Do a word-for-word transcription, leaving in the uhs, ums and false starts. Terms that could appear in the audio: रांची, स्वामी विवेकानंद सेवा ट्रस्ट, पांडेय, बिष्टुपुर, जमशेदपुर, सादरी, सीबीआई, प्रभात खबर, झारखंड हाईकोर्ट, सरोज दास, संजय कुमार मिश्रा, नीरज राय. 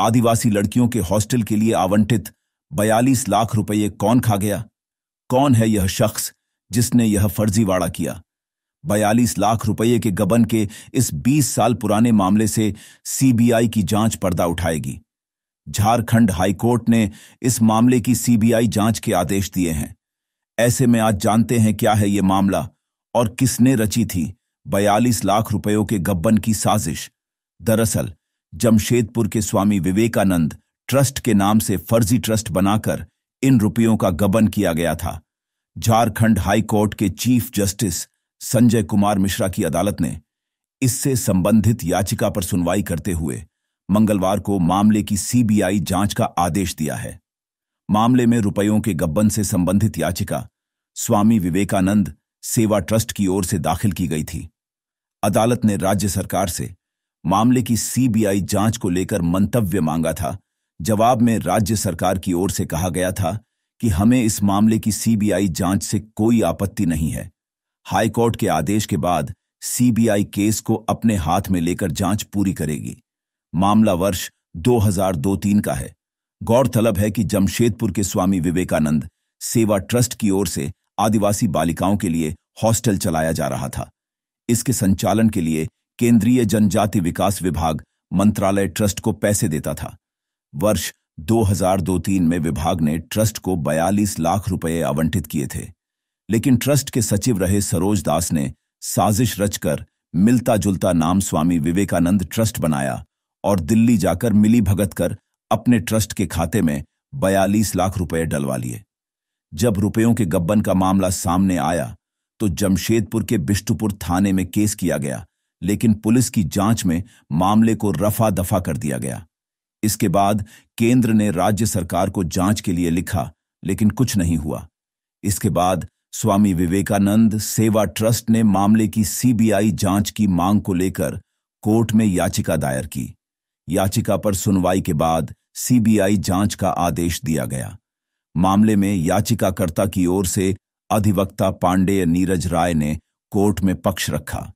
आदिवासी लड़कियों के हॉस्टल के लिए आवंटित बयालीस लाख रुपये कौन खा गया? कौन है यह शख्स जिसने यह फर्जीवाड़ा किया? बयालीस लाख रुपये के गबन के इस बीस साल पुराने मामले से सीबीआई की जांच पर्दा उठाएगी। झारखंड हाईकोर्ट ने इस मामले की सीबीआई जांच के आदेश दिए हैं। ऐसे में आज जानते हैं क्या है ये मामला और किसने रची थी बयालीस लाख रुपयों के गबन की साजिश। दरअसल जमशेदपुर के स्वामी विवेकानंद ट्रस्ट के नाम से फर्जी ट्रस्ट बनाकर इन रुपयों का गबन किया गया था। झारखंड हाईकोर्ट के चीफ जस्टिस संजय कुमार मिश्रा की अदालत ने इससे संबंधित याचिका पर सुनवाई करते हुए मंगलवार को मामले की सीबीआई जांच का आदेश दिया है। मामले में रुपयों के गबन से संबंधित याचिका स्वामी विवेकानंद सेवा ट्रस्ट की ओर से दाखिल की गई थी। अदालत ने राज्य सरकार से मामले की सीबीआई जांच को लेकर मंतव्य मांगा था। जवाब में राज्य सरकार की ओर से कहा गया था कि हमें इस मामले की सीबीआई जांच से कोई आपत्ति नहीं है। हाईकोर्ट के आदेश के बाद सीबीआई केस को अपने हाथ में लेकर जांच पूरी करेगी। मामला वर्ष दो हज़ार दो तीन का है। गौरतलब है कि जमशेदपुर के स्वामी विवेकानंद सेवा ट्रस्ट की ओर से आदिवासी बालिकाओं के लिए हॉस्टल चलाया जा रहा था। इसके संचालन के लिए केंद्रीय जनजाति विकास विभाग मंत्रालय ट्रस्ट को पैसे देता था। वर्ष दो हज़ार दो तीन में विभाग ने ट्रस्ट को बयालीस लाख रुपए आवंटित किए थे, लेकिन ट्रस्ट के सचिव रहे सरोज दास ने साजिश रचकर मिलता जुलता नाम स्वामी विवेकानंद ट्रस्ट बनाया और दिल्ली जाकर मिली भगत कर अपने ट्रस्ट के खाते में बयालीस लाख रुपए डलवा लिए। जब रुपयों के गबन का मामला सामने आया तो जमशेदपुर के बिष्टुपुर थाने में केस किया गया, लेकिन पुलिस की जांच में मामले को रफा दफा कर दिया गया। इसके बाद केंद्र ने राज्य सरकार को जांच के लिए लिखा, लेकिन कुछ नहीं हुआ। इसके बाद स्वामी विवेकानंद सेवा ट्रस्ट ने मामले की सीबीआई जांच की मांग को लेकर कोर्ट में याचिका दायर की। याचिका पर सुनवाई के बाद सीबीआई जांच का आदेश दिया गया। मामले में याचिकाकर्ता की ओर से अधिवक्ता पांडेय नीरज राय ने कोर्ट में पक्ष रखा।